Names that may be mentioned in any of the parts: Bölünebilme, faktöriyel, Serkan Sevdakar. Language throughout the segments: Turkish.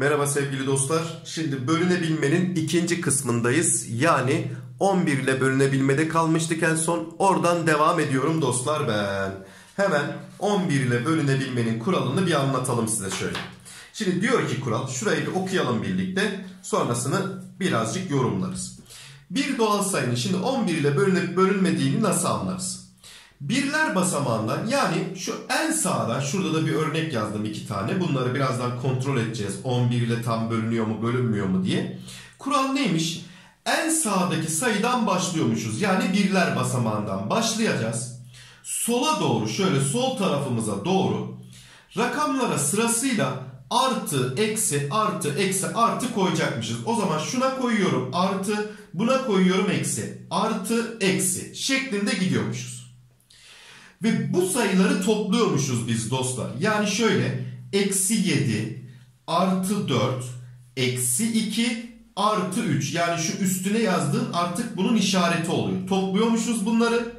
Merhaba sevgili dostlar. Şimdi bölünebilmenin ikinci kısmındayız. Yani 11 ile bölünebilmede kalmıştık en son. Oradan devam ediyorum dostlar ben. Hemen 11 ile bölünebilmenin kuralını bir anlatalım size şöyle. Şimdi diyor ki kural, şurayı bir okuyalım birlikte. Sonrasını birazcık yorumlarız. Bir doğal sayının şimdi 11 ile bölünüp bölünmediğini nasıl anlarız? Birler basamağından, yani şu en sağda, şurada da bir örnek yazdım iki tane. Bunları birazdan kontrol edeceğiz. 11 ile tam bölünüyor mu bölünmüyor mu diye. Kural neymiş? En sağdaki sayıdan başlıyormuşuz. Yani birler basamağından başlayacağız. Sola doğru, şöyle sol tarafımıza doğru rakamlara sırasıyla artı, eksi, artı, eksi, artı koyacakmışız. O zaman şuna koyuyorum artı, buna koyuyorum eksi, artı, eksi şeklinde gidiyormuşuz. Ve bu sayıları topluyormuşuz biz dostlar. Yani şöyle eksi 7 artı 4 eksi 2 artı 3. Yani şu üstüne yazdığım artık bunun işareti oluyor. Topluyormuşuz bunları.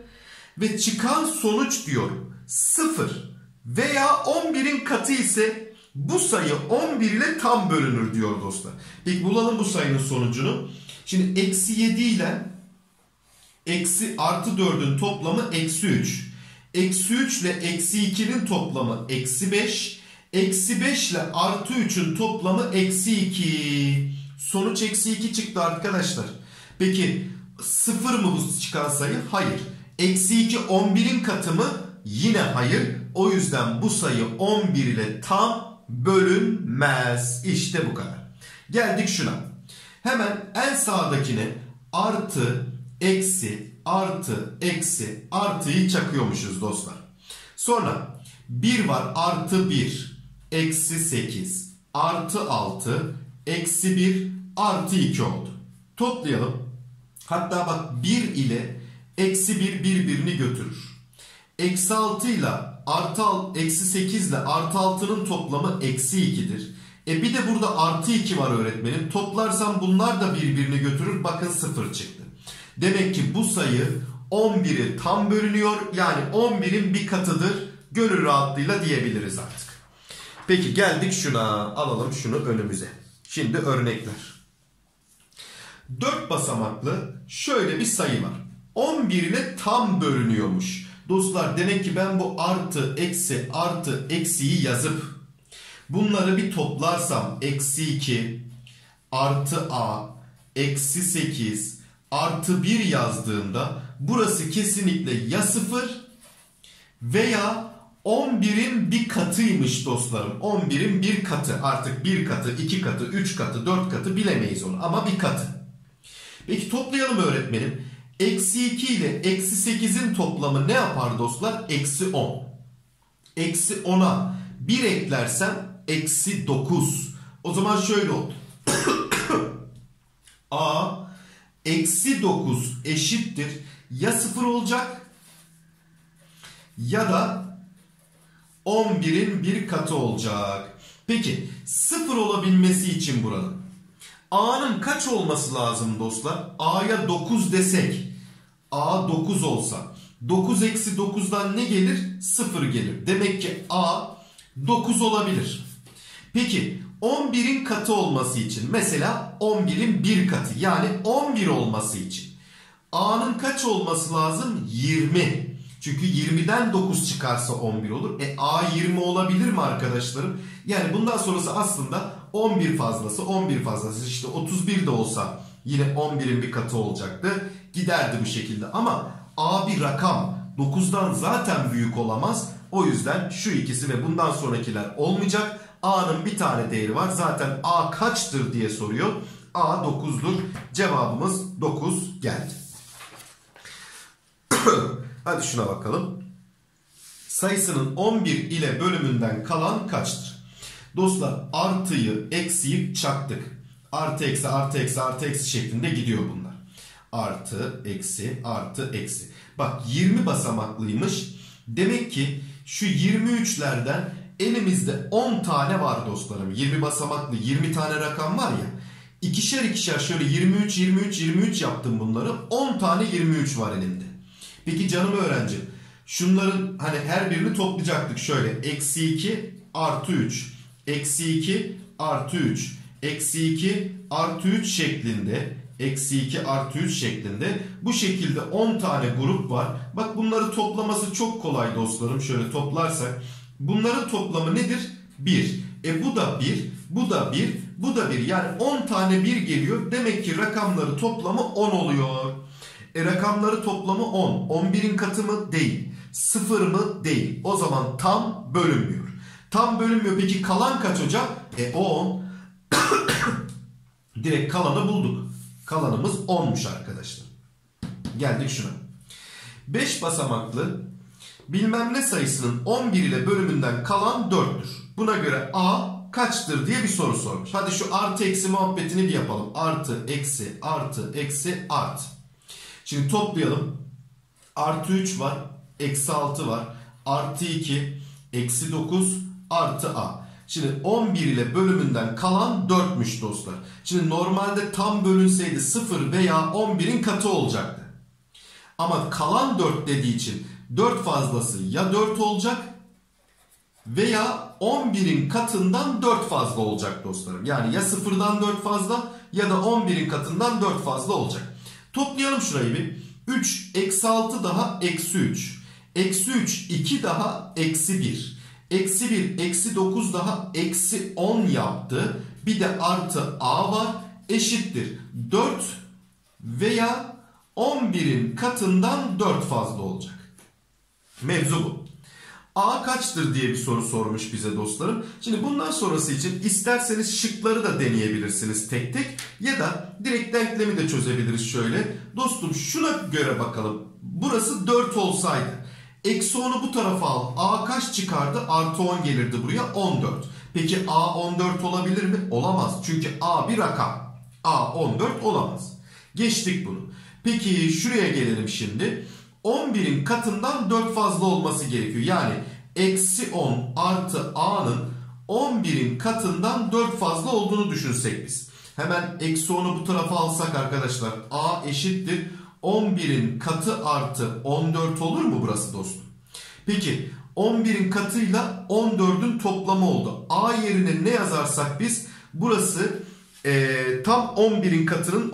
Ve çıkan sonuç diyorum 0 veya 11'in katı ise bu sayı 11 ile tam bölünür diyor dostlar. Peki bulalım bu sayının sonucunu. Şimdi eksi 7 ile eksi artı 4'ün toplamı eksi 3. Eksi 3 ile eksi 2'nin toplamı eksi 5. Eksi 5 ile artı 3'ün toplamı eksi 2. Sonuç eksi 2 çıktı arkadaşlar. Peki 0 mı bu çıkan sayı? Hayır. Eksi 2 11'in katı mı? Yine hayır. O yüzden bu sayı 11 ile tam bölünmez. İşte bu kadar. Geldik şuna. Hemen en sağdakine artı, eksi, artı, eksi, artıyı çakıyormuşuz dostlar. Sonra 1 var, artı 1 eksi 8 artı 6 eksi 1 artı 2 oldu. Toplayalım. Hatta bak 1 ile eksi 1 birbirini götürür. Eksi 6 ile artı, eksi 8 ile artı 6'nın toplamı eksi 2'dir. Bir de burada artı 2 var öğretmenim. Toplarsam bunlar da birbirini götürür. Bakın 0 çıktı. Demek ki bu sayı 11'i tam bölünüyor. Yani 11'in bir katıdır. Gönül rahatlığıyla diyebiliriz artık. Peki geldik şuna. Alalım şunu önümüze. Şimdi örnekler. 4 basamaklı şöyle bir sayı var. 11 ile tam bölünüyormuş. Dostlar demek ki ben bu artı, eksi, artı, eksiyi yazıp bunları bir toplarsam eksi 2 artı a eksi 8 artı 1 yazdığımda burası kesinlikle ya 0 veya 11'in bir katıymış dostlarım. 11'in bir katı, artık bir katı, iki katı, üç katı, dört katı bilemeyiz onu ama bir katı. Peki toplayalım öğretmenim. Eksi 2 ile eksi 8'in toplamı ne yapar dostlar? Eksi 10. Eksi 10'a 1 eklersem eksi 9. O zaman şöyle oldu. A eksi 9 eşittir. Ya 0 olacak ya da 11'in bir katı olacak. Peki 0 olabilmesi için buranın A'nın kaç olması lazım dostlar? A'ya 9 desek, A 9 olsa 9 eksi 9'dan ne gelir? 0 gelir. Demek ki A 9 olabilir. Peki 11'in katı olması için, mesela 11'in bir katı, yani 11 olması için A'nın kaç olması lazım? 20. Çünkü 20'den 9 çıkarsa 11 olur. A 20 olabilir mi arkadaşlarım? Yani bundan sonrası aslında 11 fazlası, 11 fazlası, işte 31 de olsa yine 11'in bir katı olacaktı. Giderdi bu şekilde ama A bir rakam. 9'dan zaten büyük olamaz. O yüzden şu ikisi ve bundan sonrakiler olmayacak. A'nın bir tane değeri var. Zaten A kaçtır diye soruyor. A 9'dur. Cevabımız 9 geldi. Hadi şuna bakalım. Sayısının 11 ile bölümünden kalan kaçtır? Dostlar artıyı eksiyi çaktık. Artı eksi artı eksi artı eksi şeklinde gidiyor bunlar. Artı eksi artı eksi. Bak 20 basamaklıymış. Demek ki şu 23'lerden elimizde 10 tane var dostlarım. 20 basamaklı 20 tane rakam var ya. İkişer ikişer şöyle 23, 23, 23 yaptım bunları. 10 tane 23 var elimde. Peki canım öğrencim. Şunların hani her birini toplayacaktık şöyle. Eksi 2 artı 3. Eksi 2 artı 3, eksi 2 artı 3 şeklinde, eksi 2 artı 3 şeklinde bu şekilde 10 tane grup var. Bak bunları toplaması çok kolay dostlarım. Şöyle toplarsak bunların toplamı nedir? 1. Bu da 1, bu da 1, bu da 1. Yani 10 tane 1 geliyor. Demek ki rakamları toplamı 10 oluyor. Rakamları toplamı 10. 11'in katı mı? Değil. 0 mı? Değil. O zaman tam bölünmüyor. Tam bölünmüyor. Peki kalan kaç hocam? O 10. Direkt kalanı bulduk. Kalanımız 10'muş arkadaşlar. Geldik şuna. 5 basamaklı bilmem ne sayısının 11 ile bölümünden kalan 4'tür. Buna göre A kaçtır diye bir soru sormuş. Hadi şu artı eksi muhabbetini bir yapalım. Artı eksi artı eksi artı. Şimdi toplayalım. Artı 3 var. Eksi 6 var. Artı 2. Eksi 9. Artı A. Şimdi 11 ile bölümünden kalan 4'müş dostlar. Şimdi normalde tam bölünseydi 0 veya 11'in katı olacaktı. Ama kalan 4 dediği için 4 fazlası ya 4 olacak veya 11'in katından 4 fazla olacak dostlarım. Yani ya 0'dan 4 fazla ya da 11'in katından 4 fazla olacak. Toplayalım şurayı bir. 3 eksi 6 daha eksi 3. Eksi 3 2 daha eksi 1. Eksi 1 eksi 9 daha eksi 10 yaptı. Bir de artı A var. Eşittir 4 veya 11'in katından 4 fazla olacak. Mevzu bu. A kaçtır diye bir soru sormuş bize dostlarım. Şimdi bundan sonrası için isterseniz şıkları da deneyebilirsiniz tek tek. Ya da direkt denklemi de çözebiliriz şöyle. Dostum şuna göre bakalım. Burası 4 olsaydı. Eksi 10'u bu tarafa al. A kaç çıkardı? Artı 10 gelirdi buraya. 14. Peki A 14 olabilir mi? Olamaz. Çünkü A bir rakam. A 14 olamaz. Geçtik bunu. Peki şuraya gelelim şimdi. 11'in katından 4 fazla olması gerekiyor. Yani eksi 10 artı A'nın 11'in katından 4 fazla olduğunu düşünsek biz. Hemen eksi 10'u bu tarafa alsak arkadaşlar. A eşittir 11'in katı artı 14 olur mu burası dostum? Peki 11'in katıyla 14'ün toplamı oldu. A yerine ne yazarsak biz burası tam 11'in katının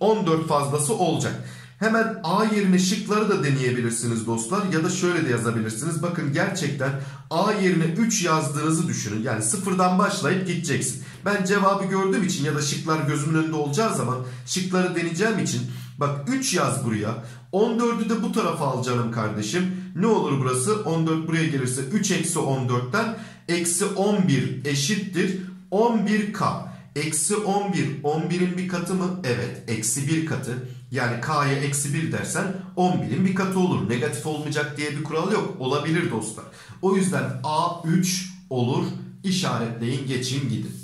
14 fazlası olacak. Hemen A yerine şıkları da deneyebilirsiniz dostlar. Ya da şöyle de yazabilirsiniz. Bakın gerçekten A yerine 3 yazdığınızı düşünün. Yani sıfırdan başlayıp gideceksin. Ben cevabı gördüğüm için ya da şıklar gözümün önünde olacağı zaman şıkları deneyeceğim için. Bak 3 yaz buraya. 14'ü de bu tarafa al canım kardeşim. Ne olur burası? 14 buraya gelirse 3 eksi 14'ten eksi 11 eşittir 11K. Eksi 11, 11'in bir katı mı? Evet, eksi 1 katı. Yani K'ya eksi 1 dersen 11'in bir katı olur. Negatif olmayacak diye bir kural yok. Olabilir dostlar. O yüzden A 3 olur. İşaretleyin, geçin, gidin.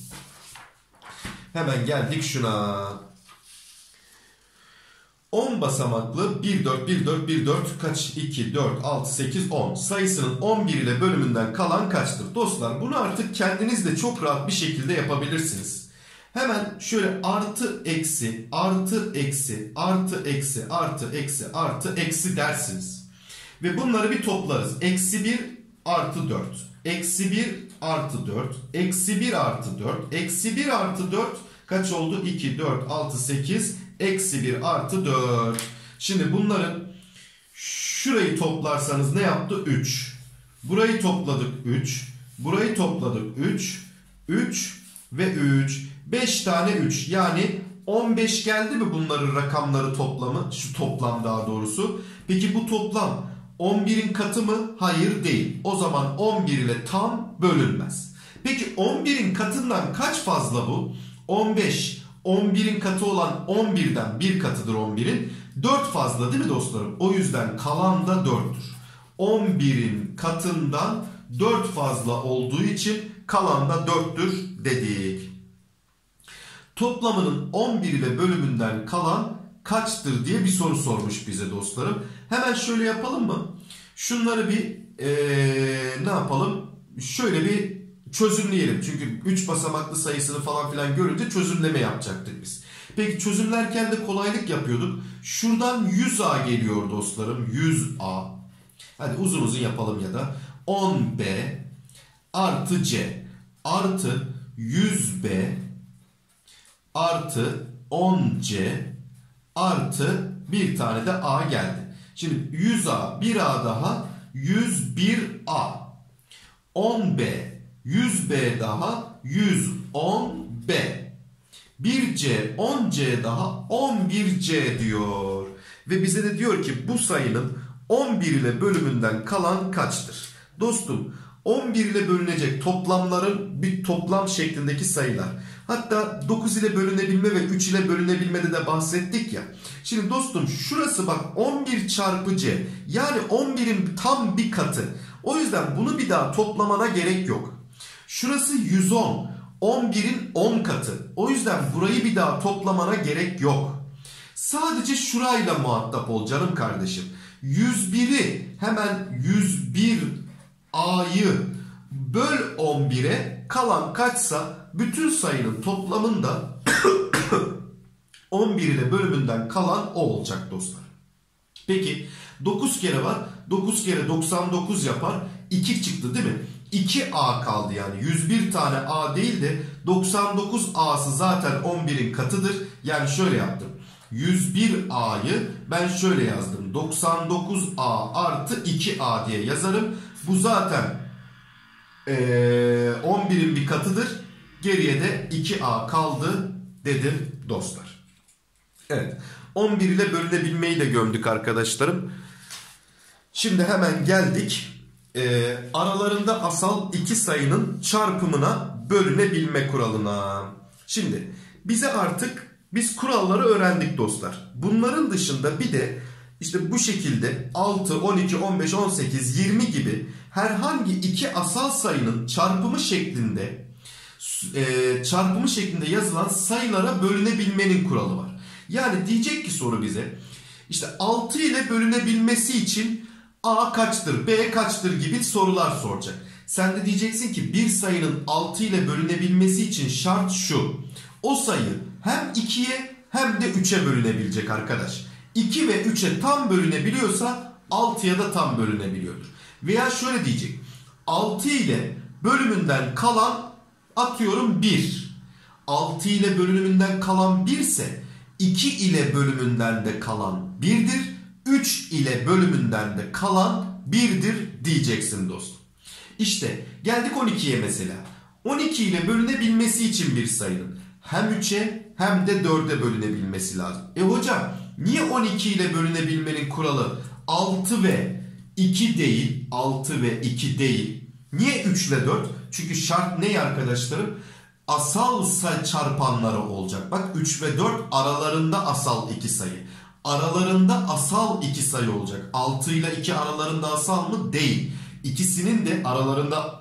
Hemen geldik şuna. 10 basamaklı 1, 4, 1, 4, 1, 4, kaç? 2, 4, 6, 8, 10 sayısının 11 ile bölümünden kalan kaçtır? Dostlar bunu artık kendiniz de çok rahat bir şekilde yapabilirsiniz. Hemen şöyle artı eksi artı eksi artı eksi artı eksi artı eksi dersiniz. Ve bunları bir toplarız. Eksi 1 artı 4. Eksi 1 artı 4. Eksi 1 artı 4. Eksi 1 artı 4 kaç oldu? 2, 4, 6, 8. Eksi 1 artı 4. Şimdi bunların şurayı toplarsanız ne yaptı? 3. Burayı topladık 3. Burayı topladık 3. 3 ve 3. 5 tane 3 yani 15 geldi mi bunların rakamları toplamı? Şu toplam daha doğrusu. Peki bu toplam 11'in katı mı? Hayır değil. O zaman 11 ile tam bölünmez. Peki 11'in katından kaç fazla bu? 15. 11'in katı olan 11'den bir katıdır 11'in. 4 fazla değil mi dostlarım? O yüzden kalan da 4'tür. 11'in katından 4 fazla olduğu için kalan da 4'tür dedik. Toplamının 11 ile bölümünden kalan kaçtır diye bir soru sormuş bize dostlarım. Hemen şöyle yapalım mı? Şunları bir ne yapalım? Şöyle bir çözümleyelim. Çünkü 3 basamaklı sayısını falan filan görünce çözümleme yapacaktık biz. Peki çözümlerken de kolaylık yapıyorduk. Şuradan 100A geliyor dostlarım. 100A. Hadi uzun uzun yapalım ya da. 10B artı C artı 100B artı 10C artı bir tane de A geldi. Şimdi 100A, 1A daha 101A. 10B, 100B daha 110B. 1C, 10C daha 11C diyor. Ve bize de diyor ki bu sayının 11 ile bölümünden kalan kaçtır? Dostum, 11 ile bölünecek toplamların bir toplam şeklindeki sayılar. Hatta 9 ile bölünebilme ve 3 ile bölünebilmede de bahsettik ya. Şimdi dostum şurası bak 11 çarpı C. Yani 11'in tam bir katı. O yüzden bunu bir daha toplamana gerek yok. Şurası 110. 11'in 10 katı. O yüzden burayı bir daha toplamana gerek yok. Sadece şurayla muhatap ol canım kardeşim. 101'i hemen 101A'yı böl 11'e, kalan kaçsa bütün sayının toplamında 11 ile bölümünden kalan o olacak dostlar. Peki 9 kere var. 9 kere 99 yapar. 2 çıktı değil mi? 2A kaldı yani. 101 tane A değil de 99 A'sı zaten 11'in katıdır. Yani şöyle yaptım. 101A'yı ben şöyle yazdım. 99A artı 2A diye yazarım. Bu zaten 11'in bir katıdır. Geriye de 2A kaldı dedim dostlar. Evet. 11 ile bölünebilmeyi de gömdük arkadaşlarım. Şimdi hemen geldik. Aralarında asal iki sayının çarpımına bölünebilme kuralına. Şimdi bize artık... Biz kuralları öğrendik dostlar. Bunların dışında bir de işte bu şekilde 6, 12, 15, 18, 20 gibi herhangi iki asal sayının çarpımı şeklinde yazılan sayılara bölünebilmenin kuralı var. Yani diyecek ki soru bize işte 6 ile bölünebilmesi için A kaçtır, B kaçtır gibi sorular soracak. Sen de diyeceksin ki bir sayının 6 ile bölünebilmesi için şart şu. O sayı hem 2'ye hem de 3'e bölünebilecek arkadaş. 2 ve 3'e tam bölünebiliyorsa 6'ya da tam bölünebiliyordur. Veya şöyle diyecek. 6 ile bölümünden kalan atıyorum 1. 6 ile bölümünden kalan 1 ise 2 ile bölümünden de kalan 1'dir. 3 ile bölümünden de kalan 1'dir diyeceksin dostum. İşte geldik 12'ye mesela. 12 ile bölünebilmesi için bir sayının hem 3'e hem de 4'e bölünebilmesi lazım. Hocam niye 12 ile bölünebilmenin kuralı 6 ve 2 değil? 6 ve 2 değil. Niye 3 ile 4? Çünkü şart ne arkadaşlarım? Asal çarpanları olacak. Bak 3 ve 4 aralarında asal 2 sayı. Aralarında asal 2 sayı olacak. 6 ile 2 aralarında asal mı? Değil. İkisinin de aralarında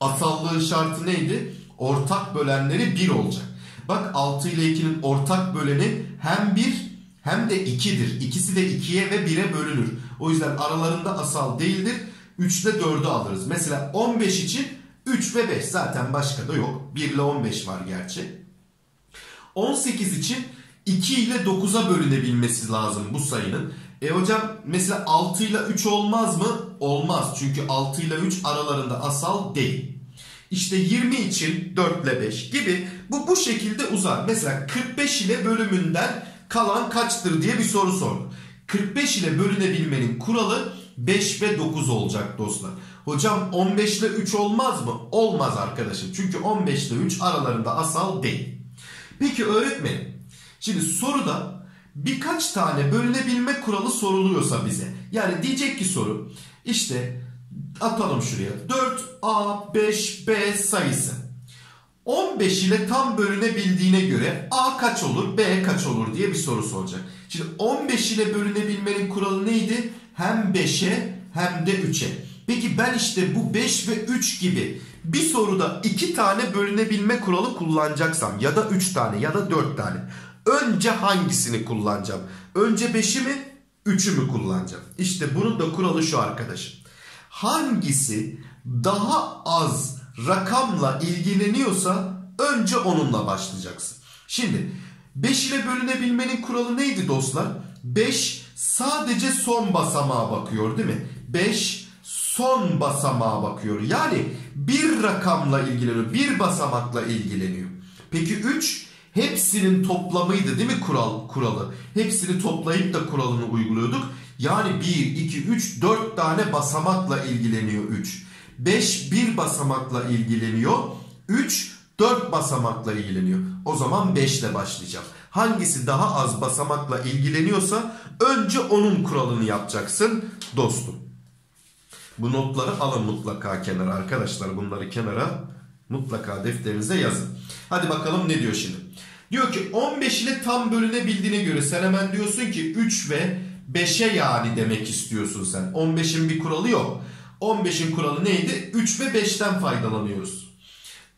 asallığın şartı neydi? Ortak bölenleri 1 olacak. Bak 6 ile 2'nin ortak böleni hem 1 hem de 2'dir. İkisi de 2'ye ve 1'e bölünür. O yüzden aralarında asal değildir. 3 ile 4'ü alırız. Mesela 15 için 3 ve 5 zaten başka da yok. 1 ile 15 var gerçi. 18 için 2 ile 9'a bölünebilmesi lazım bu sayının. Hocam mesela 6 ile 3 olmaz mı? Olmaz. Çünkü 6 ile 3 aralarında asal değil. İşte 20 için 4 ile 5 gibi bu şekilde uzar. Mesela 45 ile bölümünden kalan kaçtır diye bir soru sordu. 45 ile bölünebilmenin kuralı 5 ve 9 olacak dostlar. Hocam 15 ile 3 olmaz mı? Olmaz arkadaşım. Çünkü 15 ile 3 aralarında asal değil. Peki öğretmenim. Şimdi soruda birkaç tane bölünebilme kuralı soruluyorsa bize. Yani diyecek ki soru işte... Atalım şuraya. 4A, 5B sayısı. 15 ile tam bölünebildiğine göre A kaç olur, B kaç olur diye bir soru soracak. Şimdi 15 ile bölünebilmenin kuralı neydi? Hem 5'e hem de 3'e. Peki ben işte bu 5 ve 3 gibi bir soruda 2 tane bölünebilme kuralı kullanacaksam ya da 3 tane ya da 4 tane. Önce hangisini kullanacağım? Önce 5'i mi, 3'ü mü kullanacağım? İşte bunun da kuralı şu arkadaşım. Hangisi daha az rakamla ilgileniyorsa önce onunla başlayacaksın. Şimdi 5 ile bölünebilmenin kuralı neydi dostlar? 5 sadece son basamağa bakıyor değil mi? 5 son basamağa bakıyor. Yani bir rakamla ilgileniyor, bir basamakla ilgileniyor. Peki 3 hepsinin toplamıydı değil mi kuralı? Hepsini toplayıp da kuralını uyguluyorduk. Yani 1, 2, 3, 4 tane basamakla ilgileniyor 3. 5, 1 basamakla ilgileniyor. 3, 4 basamakla ilgileniyor. O zaman 5 ile başlayacağım. Hangisi daha az basamakla ilgileniyorsa önce onun kuralını yapacaksın dostum. Bu notları alın mutlaka kenara arkadaşlar. Bunları kenara mutlaka defterinize yazın. Hadi bakalım ne diyor şimdi. Diyor ki 15 ile tam bölünebildiğine göre sen hemen diyorsun ki 3 ve 5'e yani demek istiyorsun sen. 15'in bir kuralı yok. 15'in kuralı neydi? 3 ve 5'ten faydalanıyoruz.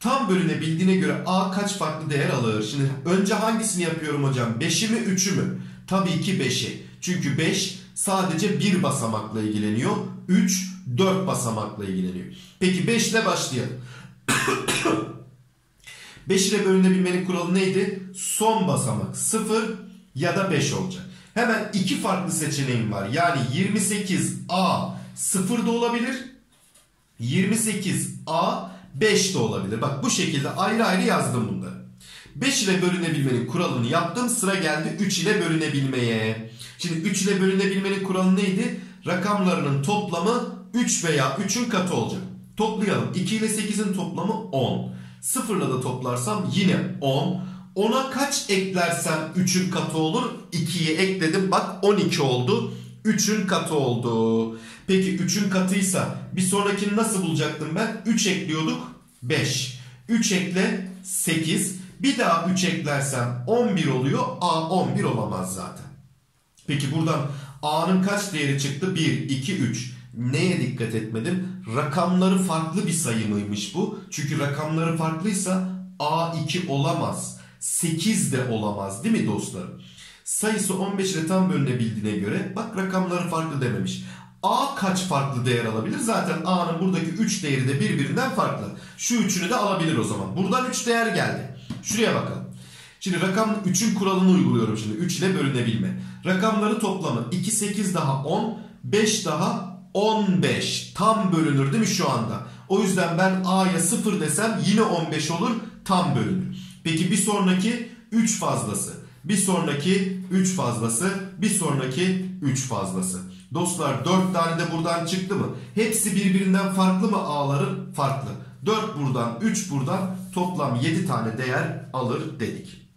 Tam bölünebildiğine göre A kaç farklı değer alır? Şimdi önce hangisini yapıyorum hocam? 5'i mi 3'ü mü? Tabii ki 5'i. Çünkü 5 sadece bir basamakla ilgileniyor. 3, 4 basamakla ilgileniyor. Peki 5 ile başlayalım. 5 ile bölünebilmenin kuralı neydi? Son basamak 0 ya da 5 olacak. Hemen iki farklı seçeneğim var. Yani 28A 0 da olabilir. 28A 5 de olabilir. Bak bu şekilde ayrı ayrı yazdım bunları. 5 ile bölünebilmenin kuralını yaptım. Sıra geldi 3 ile bölünebilmeye. Şimdi 3 ile bölünebilmenin kuralı neydi? Rakamlarının toplamı 3 veya 3'ün katı olacak. Toplayalım. 2 ile 8'in toplamı 10. 0 ile de toplarsam yine 10. 10'a kaç eklersem 3'ün katı olur? 2'yi ekledim. Bak 12 oldu. 3'ün katı oldu. Peki 3'ün katıysa bir sonrakini nasıl bulacaktım ben? 3 ekliyorduk. 5. 3 ekle 8. Bir daha 3 eklersem 11 oluyor. A 11 olamaz zaten. Peki buradan A'nın kaç değeri çıktı? 1, 2, 3. Neye dikkat etmedim? Rakamları farklı bir sayı mıymış bu? Çünkü rakamları farklıysa A 2 olamaz. 8 de olamaz değil mi dostlarım? Sayısı 15 ile tam bölünebildiğine göre bak rakamları farklı dememiş. A kaç farklı değer alabilir? Zaten A'nın buradaki 3 değeri de birbirinden farklı. Şu 3'ünü de alabilir o zaman. Buradan 3 değer geldi. Şuraya bakalım. Şimdi rakam 3'ün kuralını uyguluyorum şimdi. 3 ile bölünebilme. Rakamları toplamı 2, 8 daha 10, 5 daha 15. Tam bölünür değil mi şu anda? O yüzden ben A'ya 0 desem yine 15 olur. Tam bölünür. Peki bir sonraki 3 fazlası. Bir sonraki 3 fazlası. Bir sonraki 3 fazlası. Dostlar 4 tane de buradan çıktı mı? Hepsi birbirinden farklı mı? A'ların farklı. 4 buradan 3 buradan toplam 7 tane değer alır dedik.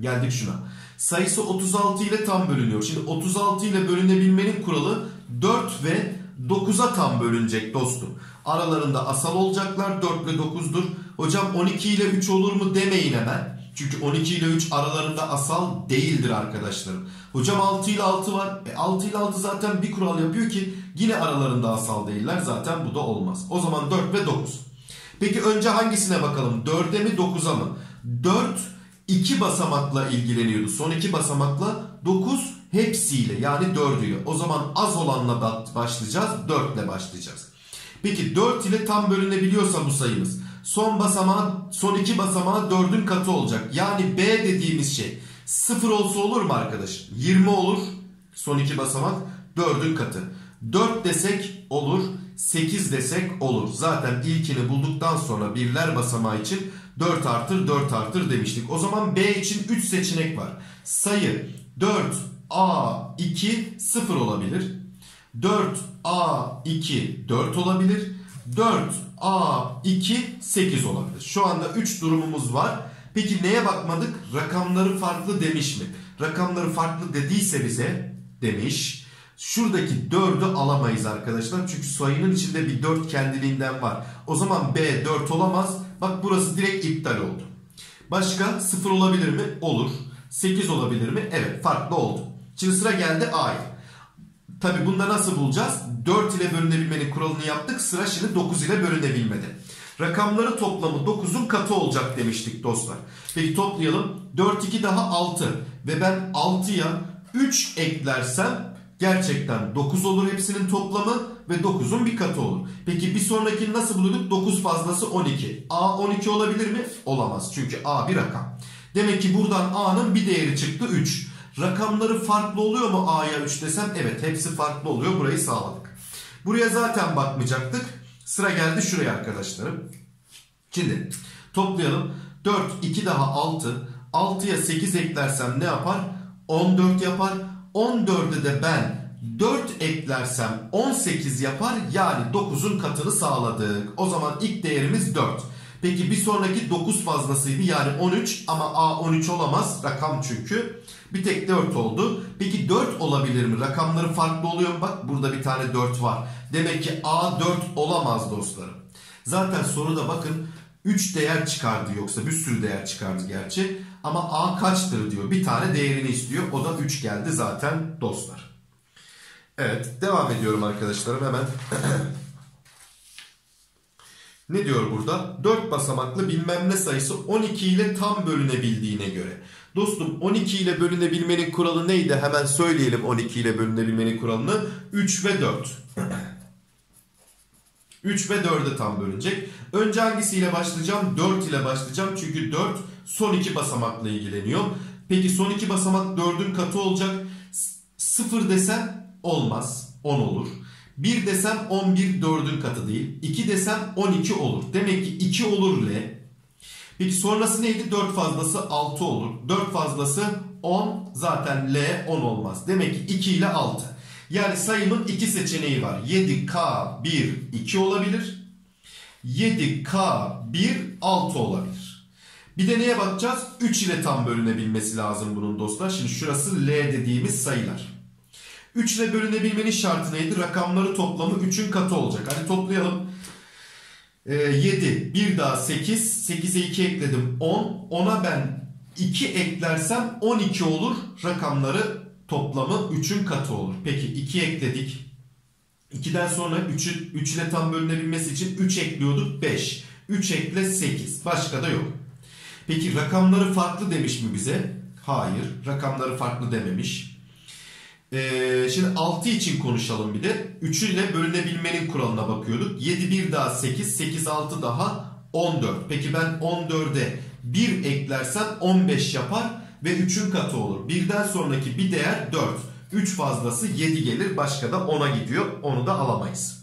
Geldik şuna. Sayısı 36 ile tam bölünüyor. Şimdi 36 ile bölünebilmenin kuralı 4 ve 9'a tam bölünecek dostum. Aralarında asal olacaklar. 4 ve 9'dur. Hocam 12 ile 3 olur mu demeyin hemen. Çünkü 12 ile 3 aralarında asal değildir arkadaşlarım. Hocam 6 ile 6 var. 6 ile 6 zaten bir kural yapıyor ki yine aralarında asal değiller. Zaten bu da olmaz. O zaman 4 ve 9. Peki önce hangisine bakalım? 4'e mi 9'a mı? 4 2 basamakla ilgileniyordu. Son 2 basamakla 9 hepsiyle yani 4'üyle. O zaman az olanla başlayacağız. 4 ile başlayacağız. Peki 4 ile tam bölünebiliyorsa bu sayımız. Son 2 basamağı 4'ün katı olacak. Yani B dediğimiz şey 0 olsa olur mu arkadaşım? 20 olur. Son 2 basamak 4'ün katı. 4 desek olur. 8 desek olur. Zaten ilkini bulduktan sonra birler basamağı için 4 artır 4 artır demiştik. O zaman B için 3 seçenek var. Sayı 4 A 2 0 olabilir. 4 A 2 4 olabilir. 4 A 2 8 olabilir. Şu anda 3 durumumuz var. Peki neye bakmadık? Rakamları farklı demiş mi? Rakamları farklı dediyse bize demiş. Şuradaki 4'ü alamayız arkadaşlar. Çünkü sayının içinde bir 4 kendiliğinden var. O zaman B 4 olamaz. Bak burası direkt iptal oldu. Başka 0 olabilir mi? Olur. 8 olabilir mi? Evet, farklı oldu. Şimdi sıra geldi A'ya. Tabi bunda nasıl bulacağız? 4 ile bölünebilmenin kuralını yaptık. Sıra şimdi 9 ile bölünebilmede. Rakamları toplamı 9'un katı olacak demiştik dostlar. Peki toplayalım. 4, 2 daha 6. Ve ben 6'ya 3 eklersem gerçekten 9 olur hepsinin toplamı. Ve 9'un bir katı olur. Peki bir sonrakini nasıl buluyorduk? 9 fazlası 12. A 12 olabilir mi? Olamaz. Çünkü A bir rakam. Demek ki buradan A'nın bir değeri çıktı 3. Rakamları farklı oluyor mu A'ya 3 desem? Evet, hepsi farklı oluyor. Burayı sağladık. Buraya zaten bakmayacaktık. Sıra geldi şuraya arkadaşlarım. Şimdi toplayalım. 4, 2 daha 6. 6'ya 8 eklersem ne yapar? 14 yapar. 14'e de ben 4 eklersem 18 yapar. Yani 9'un katını sağladık. O zaman ilk değerimiz 4. Peki bir sonraki 9 fazlasıydı. Yani 13 ama A 13 olamaz. Rakam çünkü. Bir tek 4 oldu. Peki 4 olabilir mi? Rakamları farklı oluyor mu? Bak burada bir tane 4 var. Demek ki A 4 olamaz dostlarım. Zaten soruda bakın 3 değer çıkardı, yoksa bir sürü değer çıkardı gerçi. Ama A kaçtır diyor. Bir tane değerini istiyor. O da 3 geldi zaten dostlar. Evet, devam ediyorum arkadaşlarım hemen. Ne diyor burada? 4 basamaklı bilmem ne sayısı 12 ile tam bölünebildiğine göre. Dostum 12 ile bölünebilmenin kuralı neydi? Hemen söyleyelim 12 ile bölünebilmenin kuralını. 3 ve 4. 3 ve 4'e tam bölünecek. Önce hangisiyle başlayacağım? 4 ile başlayacağım. Çünkü 4 son 2 basamakla ilgileniyor. Peki son 2 basamak 4'ün katı olacak. 0 desem olmaz. 10 olur. 1 desem 11 4'ün katı değil. 2 desem 12 olur. Demek ki 2 olur L. Peki sonrası neydi? 4 fazlası 6 olur. 4 fazlası 10. Zaten L 10 olmaz. Demek ki 2 ile 6. Yani sayımın 2 seçeneği var. 7K1 2 olabilir. 7K1 6 olabilir. Bir de neye bakacağız? 3 ile tam bölünebilmesi lazım bunun dostlar. Şimdi şurası L dediğimiz sayılar. 3 ile bölünebilmenin şartı neydi? Rakamları toplamı 3'ün katı olacak. Hadi toplayalım. 7, bir daha 8. 8'e 2 ekledim 10. 10'a ben 2 eklersem 12 olur. Rakamları toplamı 3'ün katı olur. Peki 2 ekledik. 2'den sonra 3 ile tam bölünebilmesi için 3 ekliyorduk. 5. 3 ekle 8. Başka da yok. Peki rakamları farklı demiş mi bize? Hayır. Rakamları farklı dememiş. Şimdi 6 için konuşalım bir de. 3 ile bölünebilmenin kuralına bakıyorduk. 7 1 daha 8. 8 6 daha 14. Peki ben 14'e 1 eklersem 15 yapar ve 3'ün katı olur. 1'den sonraki bir değer 4. 3 fazlası 7 gelir. Başka da 10'a gidiyor. Onu da alamayız.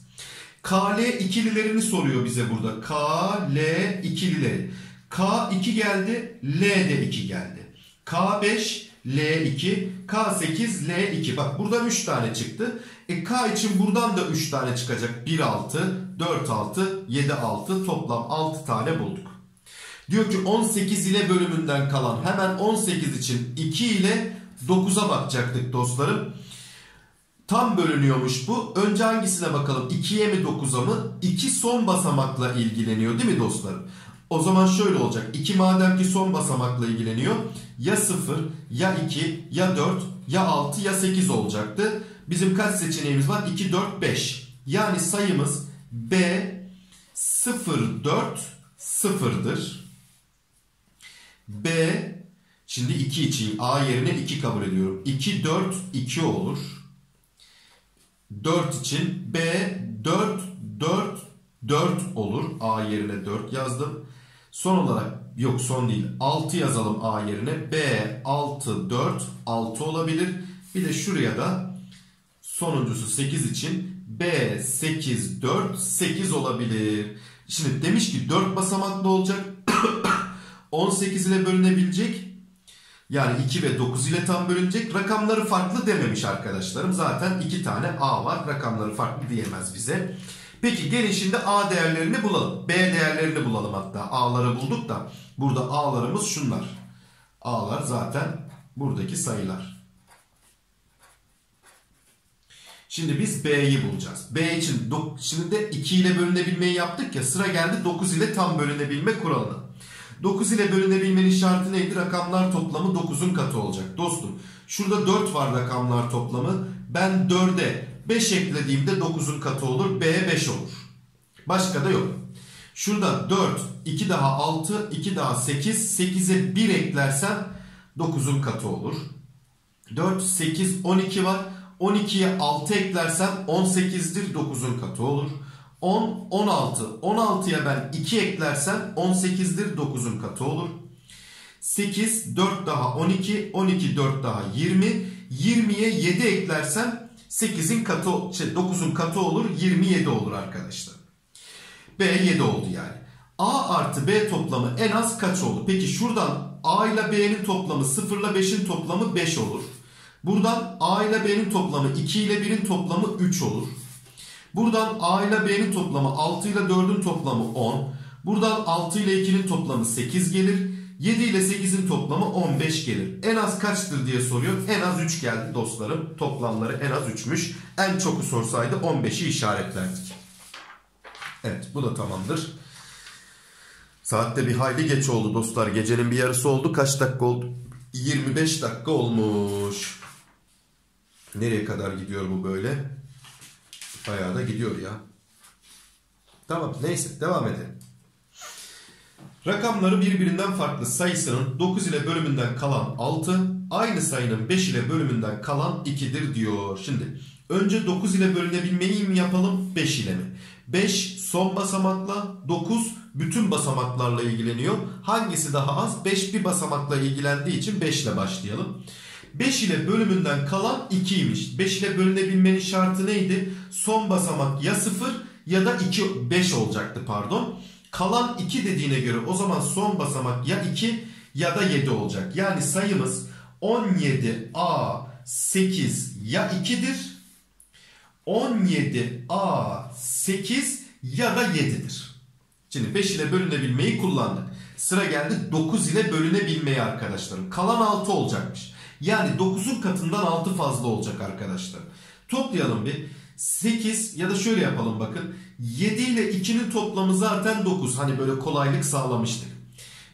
KL ikililerini soruyor bize burada. KL ikilileri. K2 geldi. L de 2 geldi. K5 L2, K8, L2. Bak burada 3 tane çıktı. K için buradan da 3 tane çıkacak. 1, 6, 4, 6, 7, 6. Toplam 6 tane bulduk. Diyor ki 18 ile bölümünden kalan. Hemen 18 için 2 ile 9'a bakacaktık dostlarım. Tam bölünüyormuş bu. Önce hangisine bakalım? 2'ye mi 9'a mı? 2 son basamakla ilgileniyor değil mi dostlarım? O zaman şöyle olacak. 2 madem ki son basamakla ilgileniyor. Ya 0, ya 2, ya 4, ya 6, ya 8 olacaktı. Bizim kaç seçeneğimiz var? 2, 4, 5. Yani sayımız B 0, 4, 0'dır. B, şimdi 2 için A yerine 2 kabul ediyorum. 2, 4, 2 olur. 4 için B 4, 4, 4 olur. A yerine 4 yazdım. Son olarak yok son değil 6 yazalım A yerine. B 6 4 6 olabilir. Bir de şuraya da sonuncusu 8 için B 8 4 8 olabilir. Şimdi demiş ki 4 basamaklı olacak. 18 ile bölünebilecek. Yani 2 ve 9 ile tam bölünecek. Rakamları farklı dememiş arkadaşlarım. Zaten 2 tane A var. Rakamları farklı diyemez bize. Peki gelin şimdi A değerlerini bulalım. B değerlerini bulalım hatta. A'ları bulduk da. Burada A'larımız şunlar. A'lar zaten buradaki sayılar. Şimdi biz B'yi bulacağız. B için şimdi de 2 ile bölünebilmeyi yaptık ya. Sıra geldi 9 ile tam bölünebilme kuralına. 9 ile bölünebilmenin şartı neydi? Rakamlar toplamı 9'un katı olacak. Dostum şurada 4 var rakamlar toplamı. Ben 4'e 5 eklediğimde 9'un katı olur. B 5 olur. Başka da yok. Şurada 4, 2 daha 6, 2 daha 8. 8'e 1 eklersem 9'un katı olur. 4, 8, 12 var. 12'ye 6 eklersem 18'dir. 9'un katı olur. 10, 16. 16'ya ben 2 eklersem 18'dir. 9'un katı olur. 8, 4 daha 12. 12, 4 daha 20. 20'ye 7 eklersem 8'in katı, şey 9'un katı olur, 27 olur arkadaşlar. B 7 oldu yani. A artı B toplamı en az kaç oldu? Peki şuradan A ile B'nin toplamı 0 ile 5'in toplamı 5 olur. Buradan A ile B'nin toplamı 2 ile 1'in toplamı 3 olur. Buradan A ile B'nin toplamı 6 ile 4'ün toplamı 10. Buradan 6 ile 2'nin toplamı 8 gelir. 7 ile 8'in toplamı 15 gelir. En az kaçtır diye soruyor. En az 3 geldi dostlarım. Toplamları en az 3'müş. En çoku sorsaydı 15'i işaretlerdik. Evet, bu da tamamdır. Saatte bir hayli geç oldu dostlar. Gecenin bir yarısı oldu. Kaç dakika oldu? 25 dakika olmuş. Nereye kadar gidiyor bu böyle? Bayağı da gidiyor ya. Tamam, neyse devam edelim. Rakamları birbirinden farklı sayısının 9 ile bölümünden kalan 6, aynı sayının 5 ile bölümünden kalan 2'dir diyor. Şimdi önce 9 ile bölünebilmeyi mi yapalım, 5 ile mi? 5 son basamakla, 9 bütün basamaklarla ilgileniyor. Hangisi daha az? 5 bir basamakla ilgilendiği için 5 ile başlayalım. 5 ile bölümünden kalan 2'ymiş. 5 ile bölünebilmenin şartı neydi? Son basamak ya 0 ya da 2, 5 olacaktı pardon. Kalan 2 dediğine göre o zaman son basamak ya 2 ya da 7 olacak. Yani sayımız 17A 8 ya 2'dir. 17A 8 ya da 7'dir. Şimdi 5 ile bölünebilmeyi kullandık. Sıra geldi 9 ile bölünebilmeye arkadaşlarım. Kalan 6 olacakmış. Yani 9'un katından 6 fazla olacak arkadaşlar. Toplayalım bir. 8 ya da şöyle yapalım bakın. 7 ile 2'nin toplamı zaten 9. Hani böyle kolaylık sağlamıştık.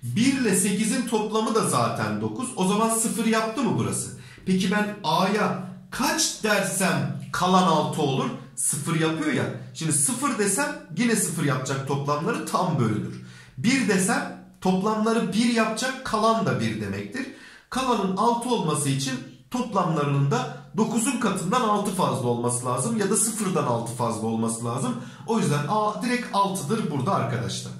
1 ile 8'in toplamı da zaten 9. O zaman 0 yaptı mı burası? Peki ben A'ya kaç dersem kalan 6 olur? 0 yapıyor ya. Şimdi 0 desem yine 0 yapacak, toplamları tam bölünür. 1 desem toplamları 1 yapacak, kalan da 1 demektir. Kalanın 6 olması için toplamlarının da 9'un katından 6 fazla olması lazım ya da 0'dan 6 fazla olması lazım. O yüzden A direkt 6'dır burada arkadaşlar.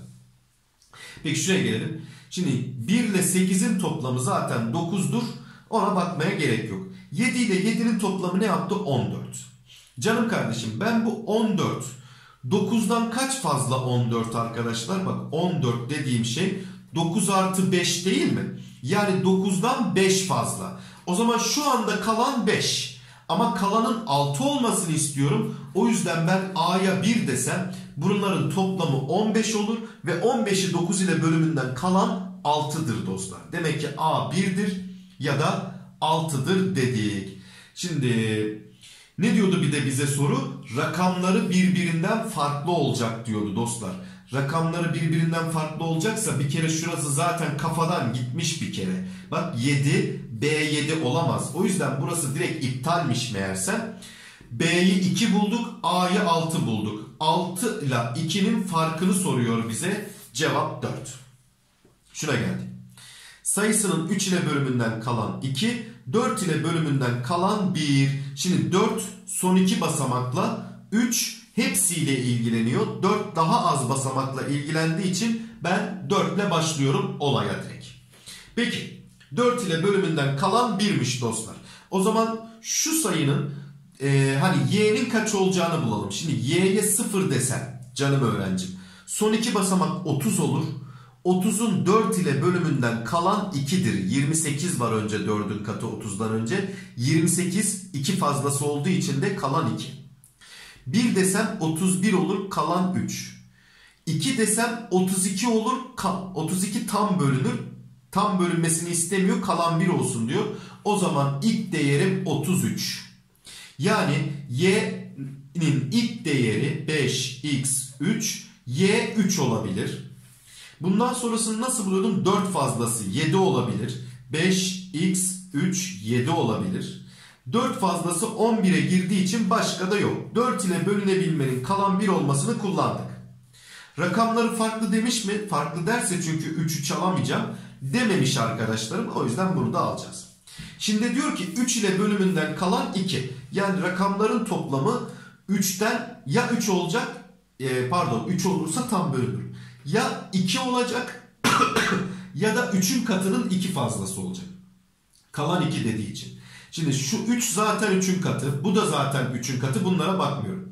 Peki şuraya gelelim. Şimdi 1 ile 8'in toplamı zaten 9'dur. Ona bakmaya gerek yok. 7 ile 7'nin toplamı ne yaptı? 14. Canım kardeşim, ben bu 14, 9'dan kaç fazla 14 arkadaşlar? Bak 14 dediğim şey 9 artı 5 değil mi? Yani 9'dan 5 fazla. O zaman şu anda kalan 5 ama kalanın 6 olmasını istiyorum. O yüzden ben A'ya 1 desem bunların toplamı 15 olur ve 15'i 9 ile bölümünden kalan 6'dır dostlar. Demek ki A 1'dir ya da 6'dır dedik. Şimdi ne diyordu bir de bize soru? Rakamları birbirinden farklı olacak diyordu dostlar. Rakamları birbirinden farklı olacaksa bir kere şurası zaten kafadan gitmiş bir kere. Bak 7 B7 olamaz. O yüzden burası direkt iptalmiş meğerse. B'yi 2 bulduk, A'yı 6 bulduk. 6 ile 2'nin farkını soruyor bize. Cevap 4. Şuna geldik. Sayısının 3 ile bölümünden kalan 2, 4 ile bölümünden kalan 1. Şimdi 4 son 2 basamakla, 3 hepsiyle ilgileniyor. 4 daha az basamakla ilgilendiği için ben 4 ile başlıyorum olaya direkt. Peki 4 ile bölümünden kalan 1'miş dostlar. O zaman şu sayının hani y'nin kaç olacağını bulalım. Şimdi y'ye 0 desem canım öğrencim, son 2 basamak 30 olur. 30'un 4 ile bölümünden kalan 2'dir. 28 var önce, 4'ün katı 30'dan önce. 28 2 fazlası olduğu için de kalan 2. 1 desem 31 olur, kalan 3. 2 desem 32 olur, 32 tam bölünür. Tam bölünmesini istemiyor, kalan 1 olsun diyor. O zaman ilk değerim 33. Yani y'nin ilk değeri 5x3, y 3 olabilir. Bundan sonrasını nasıl buluyordum? 4 fazlası 7 olabilir. 5x3 7 olabilir. 4 fazlası 11'e girdiği için başka da yok. 4 ile bölünebilmenin kalan 1 olmasını kullandık. Rakamları farklı demiş mi? Farklı derse çünkü 3'ü çalamayacağım dememiş arkadaşlarım. O yüzden bunu da alacağız. Şimdi diyor ki 3 ile bölümünden kalan 2. Yani rakamların toplamı 3'ten ya 3 olacak, pardon 3 olursa tam bölünür. Ya 2 olacak ya da 3'ün katının 2 fazlası olacak. Kalan 2 dediği için. Şimdi şu 3 zaten 3'ün katı. Bu da zaten 3'ün katı. Bunlara bakmıyorum.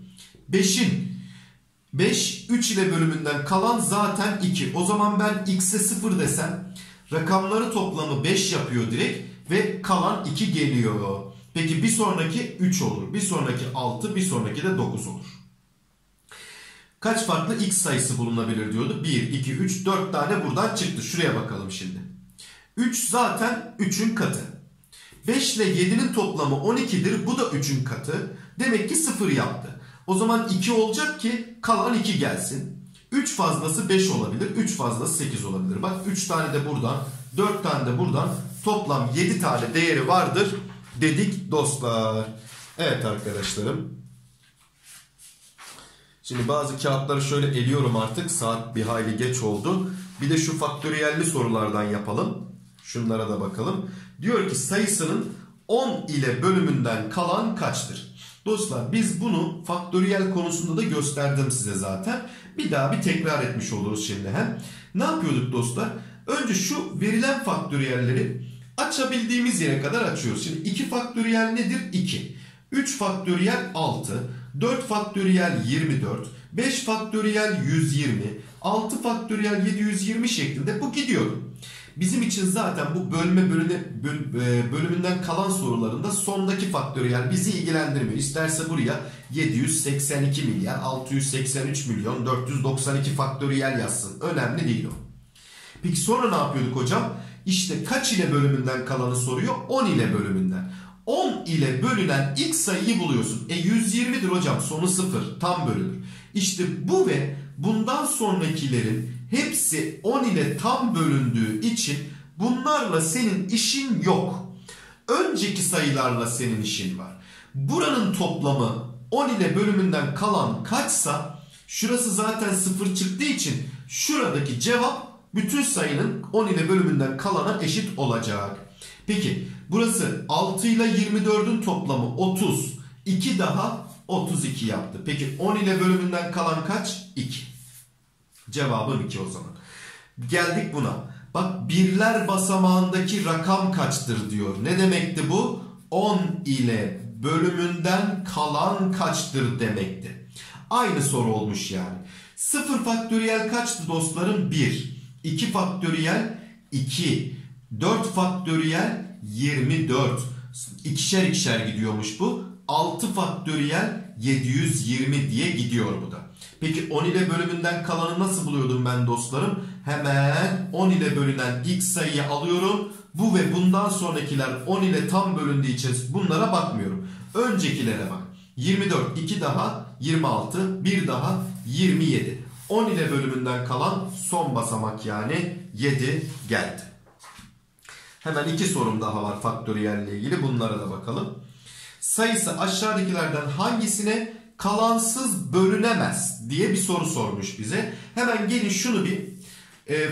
5, 3 ile bölümünden kalan zaten 2. O zaman ben x'e 0 desem rakamları toplamı 5 yapıyor direkt ve kalan 2 geliyor. Peki bir sonraki 3 olur. Bir sonraki 6, bir sonraki de 9 olur. Kaç farklı x sayısı bulunabilir diyordu. 1, 2, 3, 4 tane buradan çıktı. Şuraya bakalım şimdi. 3 zaten 3'ün katı. 5 ile 7'nin toplamı 12'dir. Bu da 3'ün katı. Demek ki 0 yaptı. O zaman 2 olacak ki kalan 2 gelsin. 3 fazlası 5 olabilir. 3 fazlası 8 olabilir. Bak 3 tane de buradan, 4 tane de buradan. Toplam 7 tane değeri vardır dedik dostlar. Evet arkadaşlarım. Şimdi bazı kağıtları şöyle eliyorum artık. Saat bir hayli geç oldu. Bir de şu faktöriyelli sorulardan yapalım. Şunlara da bakalım. Diyor ki sayısının 10 ile bölümünden kalan kaçtır? Dostlar biz bunu faktöriyel konusunda da gösterdim size zaten. Bir daha bir tekrar etmiş oluruz şimdi. Ne yapıyorduk dostlar? Önce şu verilen faktöriyelleri açabildiğimiz yere kadar açıyoruz. Şimdi 2 faktöriyel nedir? 2. 3 faktöriyel 6. 4 faktöriyel 24, 5 faktöriyel 120, 6 faktöriyel 720 şeklinde bu gidiyor. Bizim için zaten bu bölümünden kalan sorularında sondaki faktöriyel bizi ilgilendirmiyor. İsterse buraya 782 milyar 683 milyon 492 faktöriyel yazsın. Önemli değil o. Peki sonra ne yapıyorduk hocam? İşte kaç ile bölümünden kalanı soruyor? 10 ile bölümünden. 10 ile bölünen ilk sayıyı buluyorsun. 120'dir hocam. Sonu 0. Tam bölünür. İşte bu ve bundan sonrakilerin hepsi 10 ile tam bölündüğü için bunlarla senin işin yok. Önceki sayılarla senin işin var. Buranın toplamı 10 ile bölümünden kalan kaçsa şurası zaten 0 çıktığı için şuradaki cevap bütün sayının 10 ile bölümünden kalana eşit olacak. Peki burası 6 ile 24'ün toplamı 30. 2 daha 32 yaptı. Peki 10 ile bölümünden kalan kaç? 2. Cevabım 2 o zaman. Geldik buna. Bak birler basamağındaki rakam kaçtır diyor. Ne demekti bu? 10 ile bölümünden kalan kaçtır demekti. Aynı soru olmuş yani. 0 faktöriyel kaçtı dostlarım? 1. 2 faktöriyel 2. 4 faktöriyel 24. İkişer ikişer gidiyormuş bu. 6 faktöriyel 720 diye gidiyor bu da. Peki 10 ile bölümünden kalanı nasıl buluyordum ben dostlarım? Hemen 10 ile bölünen ilk sayıyı alıyorum. Bu ve bundan sonrakiler 10 ile tam bölündüğü için bunlara bakmıyorum. Öncekilere bak. 24, 2 daha 26, 1 daha 27. 10 ile bölümünden kalan son basamak yani 7 geldi. Hemen 2 sorum daha var faktöriyel ile ilgili. Bunlara da bakalım. Sayısı aşağıdakilerden hangisine kalansız bölünemez diye bir soru sormuş bize. Hemen gelin şunu bir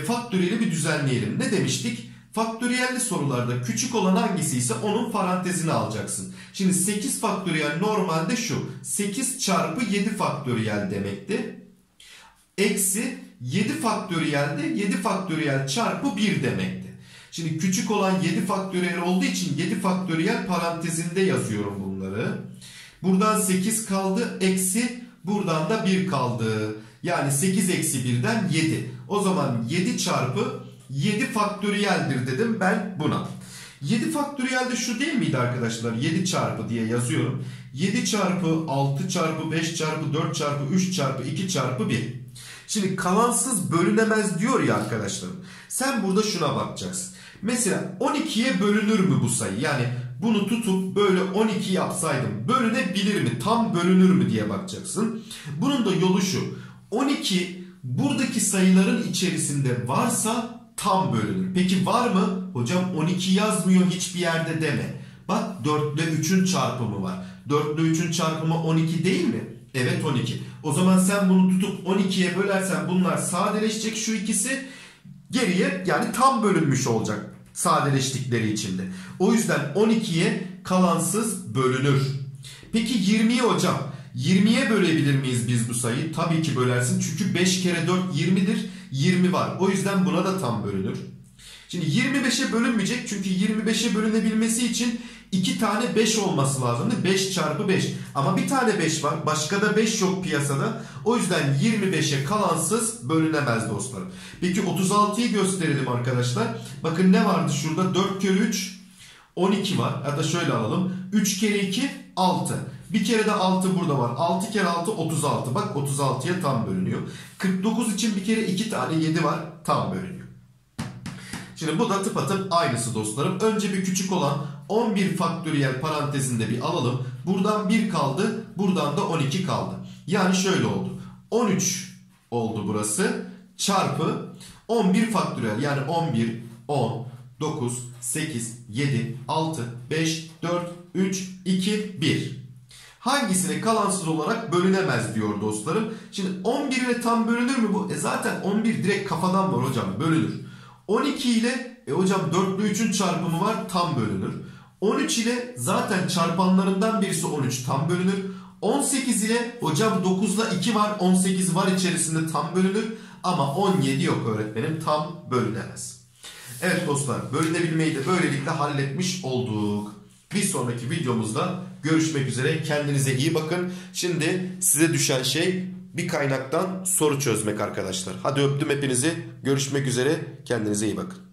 faktöriyeli bir düzenleyelim. Ne demiştik? Faktöriyelli sorularda küçük olan hangisi ise onun parantezini alacaksın. Şimdi 8 faktöriyel normalde şu. 8 çarpı 7 faktöriyel demekti. Eksi 7 faktöriyel de 7 faktöriyel çarpı 1 demekti. Şimdi küçük olan 7 faktöriyel olduğu için 7 faktöriyel parantezinde yazıyorum bunları. Buradan 8 kaldı. Eksi buradan da 1 kaldı. Yani 8 eksi 1'den 7. O zaman 7 çarpı 7 faktöriyeldir dedim ben buna. 7 faktöriyel de şu değil miydi arkadaşlar? 7 çarpı diye yazıyorum. 7 çarpı 6 çarpı 5 çarpı 4 çarpı 3 çarpı 2 çarpı 1. Şimdi kalansız bölünemez diyor ya arkadaşlarım. Sen burada şuna bakacaksın. Mesela 12'ye bölünür mü bu sayı? Yani bunu tutup böyle 12 yapsaydım bölünebilir mi? Tam bölünür mü diye bakacaksın. Bunun da yolu şu. 12 buradaki sayıların içerisinde varsa tam bölünür. Peki var mı? Hocam 12 yazmıyor hiçbir yerde deme. Bak 4 ile 3'ün çarpımı var. 4 ile 3'ün çarpımı 12 değil mi? Evet 12. O zaman sen bunu tutup 12'ye bölersen bunlar sadeleşecek şu ikisi. Geriye yani tam bölünmüş olacak sadeleştikleri içinde. O yüzden 12'ye kalansız bölünür. Peki 20'yi hocam 20'ye bölebilir miyiz biz bu sayıyı? Tabii ki bölersin çünkü 5 kere 4 20'dir. 20 var. O yüzden buna da tam bölünür. Şimdi 25'e bölünmeyecek çünkü 25'e bölünebilmesi için 2 tane 5 olması lazımdı. 5 çarpı 5. Ama bir tane 5 var. Başka da 5 yok piyasada. O yüzden 25'e kalansız bölünemez dostlarım. Peki 36'yı gösterelim arkadaşlar. Bakın ne vardı şurada? 4 kere 3 12 var. Hatta şöyle alalım. 3 kere 2 6. Bir kere de 6 burada var. 6 kere 6 36. Bak 36'ya tam bölünüyor. 49 için bir kere 2 tane 7 var. Tam bölünüyor. Şimdi bu da tıpatıp aynısı dostlarım. Önce bir küçük olan 11 faktöriyel parantezinde bir alalım. Buradan 1 kaldı. Buradan da 12 kaldı. Yani şöyle oldu. 13 oldu burası. Çarpı 11 faktöriyel. Yani 11, 10, 9, 8, 7, 6, 5, 4, 3, 2, 1. Hangisine kalansız olarak bölünemez diyor dostlarım. Şimdi 11 ile tam bölünür mü bu? Zaten 11 direkt kafadan var hocam. Bölünür. 12 ile hocam 4 ile 3'ün çarpımı var. Tam bölünür. 13 ile zaten çarpanlarından birisi 13 tam bölünür. 18 ile hocam 9 ile 2 var. 18 var içerisinde tam bölünür. Ama 17 yok öğretmenim. Tam bölünemez. Evet dostlar, bölünebilmeyi de böylelikle halletmiş olduk. Bir sonraki videomuzda görüşmek üzere. Kendinize iyi bakın. Şimdi size düşen şey bir kaynaktan soru çözmek arkadaşlar. Hadi öptüm hepinizi. Görüşmek üzere. Kendinize iyi bakın.